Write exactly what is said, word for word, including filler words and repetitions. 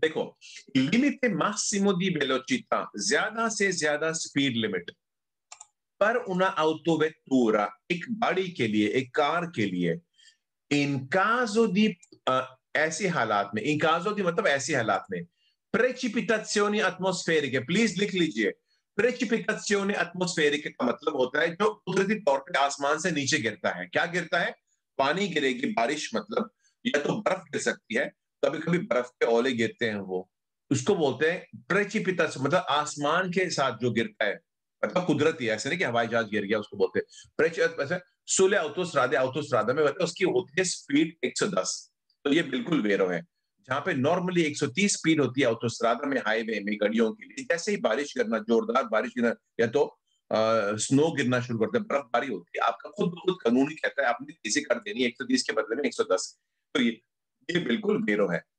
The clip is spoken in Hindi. देखो लिमिट है मैक्सिमो दी वेलोसिटा, ज्यादा से ज्यादा स्पीड लिमिट पर उना auto vettura, एक गाड़ी के लिए, एक कार के लिए, इन काजो दी ऐसी हालात में, इन काजो दी मतलब ऐसी हालात में, प्रेसिपिटाज़ियोनी एटमॉस्फेरिके, प्लीज लिख लीजिए, प्रेसिपिटाज़ियोनी एटमॉस्फेरिके का मतलब होता है जो कुदरती तौर पर आसमान से नीचे गिरता है। क्या गिरता है? पानी गिरेगी, बारिश मतलब, या तो बर्फ गिर सकती है, कभी कभी बर्फ के ओले गिरते हैं, वो उसको बोलते हैं प्रेसिपिटाज़ियोन, मतलब आसमान के साथ जो गिरता है, मतलब कुदरती है, ऐसे नहीं कि हवाई जहाज गिर गया उसको बोलते हैं। सोलह अवतोस्रादा, अवतोस्रादा में मतलब उसकी होती है स्पीड एक सौ दस, तो ये बिल्कुल वेरो है। जहां पे नॉर्मली एक सौ तीस स्पीड होती है अवतोस्रादा में, हाईवे में गाड़ियों के लिए, जैसे ही बारिश करना, जोरदार बारिश गिरना या तो आ, स्नो गिरना शुरू करते हैं, बर्फबारी होती है, आपका खुद खुद कानून ही कहता है आपने इसे कर देनी है एक सौ तीस के बदले में एक सौ दस, तो ये ये बिल्कुल वेरो है।